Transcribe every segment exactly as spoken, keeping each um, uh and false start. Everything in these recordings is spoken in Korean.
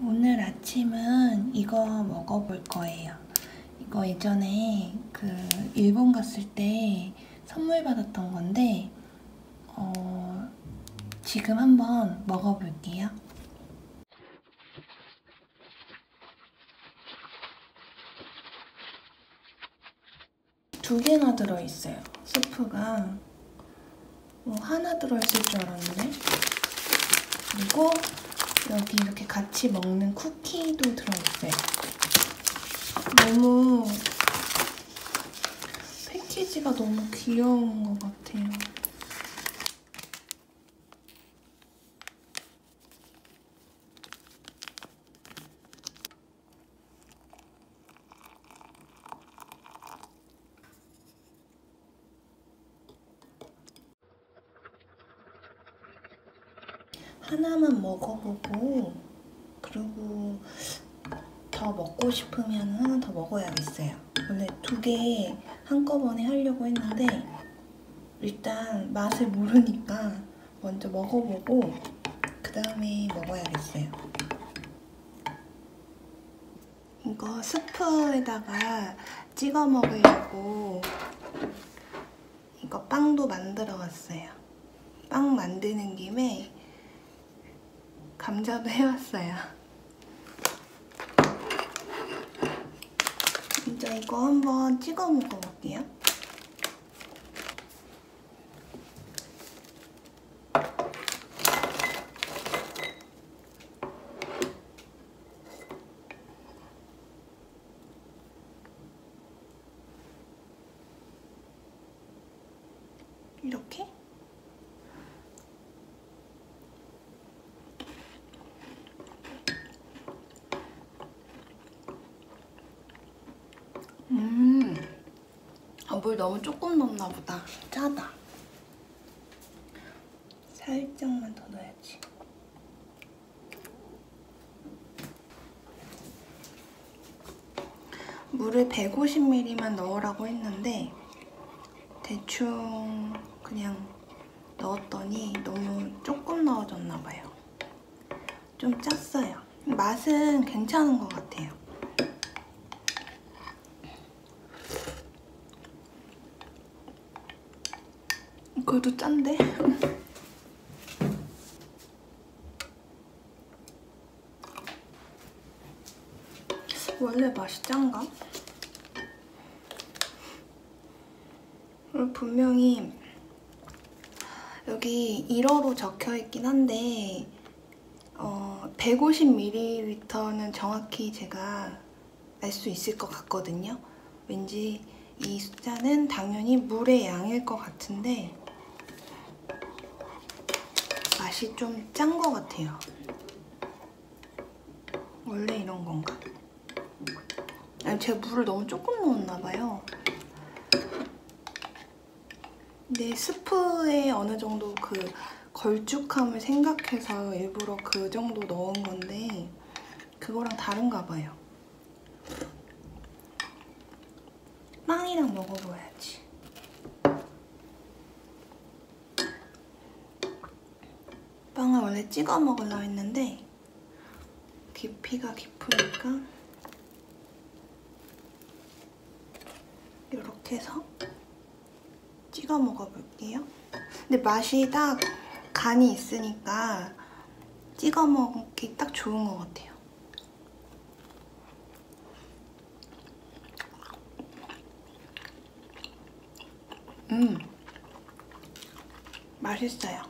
오늘 아침은 이거 먹어볼 거예요. 이거 예전에 그 일본 갔을 때 선물 받았던 건데 어, 지금 한번 먹어볼게요. 두 개나 들어있어요. 스프가 뭐 하나 들어있을 줄 알았는데. 그리고 여기 이렇게 같이 먹는 쿠키도 들어있어요. 너무 패키지가 너무 귀여운 것 같아요. 하나만 먹어보고 그리고 더 먹고 싶으면 하나 더 먹어야겠어요. 원래 두 개 한꺼번에 하려고 했는데 일단 맛을 모르니까 먼저 먹어보고 그 다음에 먹어야겠어요. 이거 스프에다가 찍어 먹으려고 이거 빵도 만들어 왔어요. 빵 만드는 김에 감자도 해왔어요. 이제 이거 한번 찍어 먹어볼게요. 이렇게? 음, 아, 물 너무 조금 넣나 보다. 짜다. 살짝만 더 넣어야지. 물을 백오십 밀리리터만 넣으라고 했는데 대충 그냥 넣었더니 너무 조금 넣어졌나 봐요. 좀 짰어요. 맛은 괜찮은 것 같아요. 그래도 짠데? 원래 맛이 짠가? 분명히 여기 일어로 적혀있긴 한데 어, 백오십 밀리리터는 정확히 제가 알 수 있을 것 같거든요. 왠지 이 숫자는 당연히 물의 양일 것 같은데 맛이 좀 짠 것 같아요. 원래 이런 건가? 아니, 제가 물을 너무 조금 넣었나 봐요. 근데 스프에 어느 정도 그 걸쭉함을 생각해서 일부러 그 정도 넣은 건데 그거랑 다른가 봐요. 빵이랑 먹어봐야지. 빵을 원래 찍어 먹으려고 했는데 깊이가 깊으니까 이렇게 해서 찍어 먹어볼게요. 근데 맛이 딱 간이 있으니까 찍어 먹기 딱 좋은 것 같아요. 음, 맛있어요.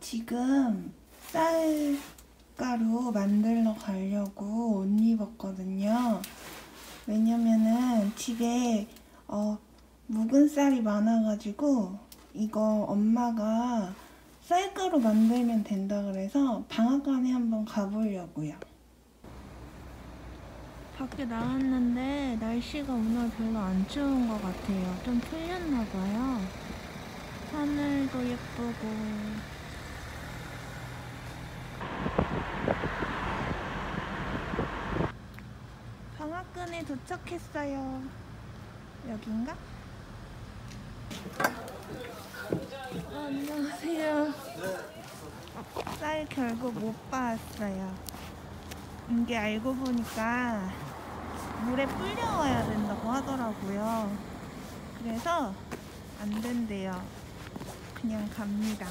지금 쌀가루 만들러 가려고 옷 입었거든요. 왜냐면은 집에 어, 묵은 쌀이 많아가지고 이거 엄마가 쌀가루 만들면 된다 그래서 방앗간에 한번 가보려고요. 밖에 나왔는데 날씨가 오늘 별로 안 추운 것 같아요. 좀 풀렸나 봐요. 하늘도 예쁘고 공항에 도착했어요. 여긴가? 어, 안녕하세요. 쌀 결국 못 봤어요. 이게 알고 보니까 물에 불려와야 된다고 하더라고요. 그래서 안 된대요. 그냥 갑니다.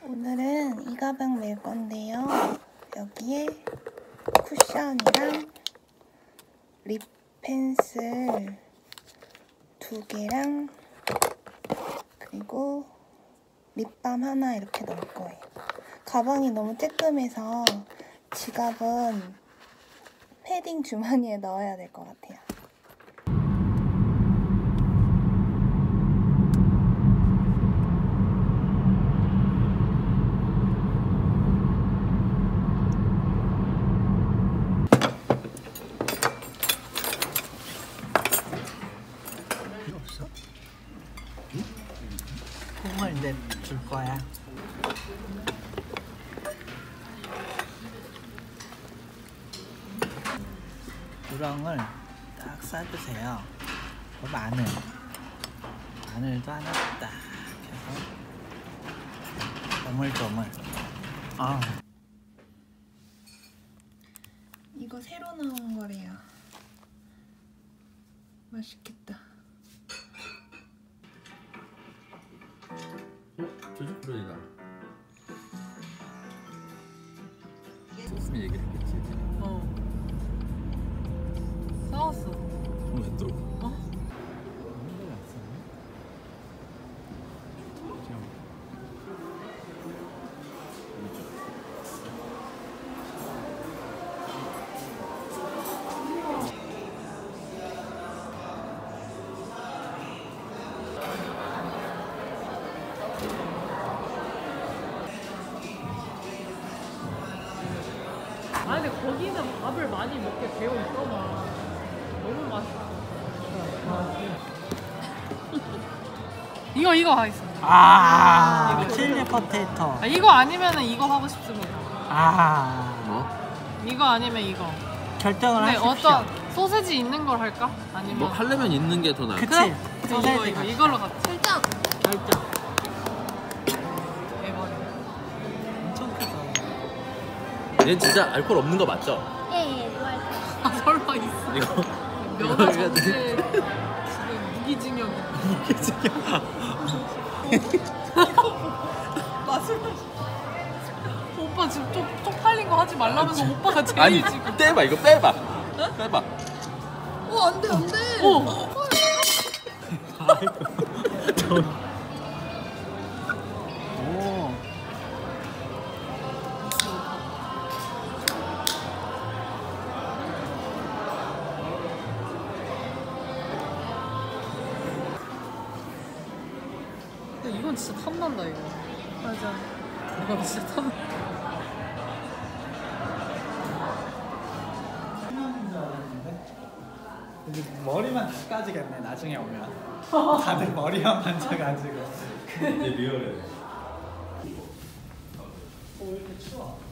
오늘은 이 가방 멜 건데요. 여기에 쿠션이랑 립 펜슬 두 개랑 그리고 립밤 하나 이렇게 넣을 거예요. 가방이 너무 쬐끔해서 지갑은 패딩 주머니에 넣어야 될 것 같아요. 공을 이제 줄 거야. 우렁을 딱 싸주세요. 마늘, 마늘도 하나 딱 해서 조물조물. 아, 이거 새로 나온 거래요. 맛있겠다. 조직 브레이다. 소스미 얘기했겠지. 어. 싸웠어. 왜 또? 어? 아 근데 거기는 밥을 많이 먹게 배웠잖아. 너무 맛있어. 이거 이거 하겠습니다. 아, 아 이거 칠리 포테이토. 아, 이거 아니면은 이거 하고 싶습니다. 아 뭐? 이거 아니면 이거. 결정을 하십시오. 어떤 소세지 있는 걸 할까? 아니면 뭐 하려면 있는 게 더 나아. 그치? 그래? 이거 이거 이걸로 같이. 살짝. 살짝. 대박. 얘는 진짜 알코올 없는 거 맞죠? 예, 아 설마 있어. 이거 면허 전제 지금 무기징역. 무기징역. 맛을 오빠 지금 쪽 쪽팔린 거 하지 말라면서 오빠가 제일 아니, 지금. 아니 빼봐 이거 빼봐. 응? 빼봐. 어 안돼 안돼. 어. 오. 근데 이건 진짜 탐난다 이거. 맞아. 이건 진짜 탐. 머리만 다 까지겠네 나중에 오면. 다들 머리만 만져가지고. 이제 미워해. 오, 왜 이렇게 추워?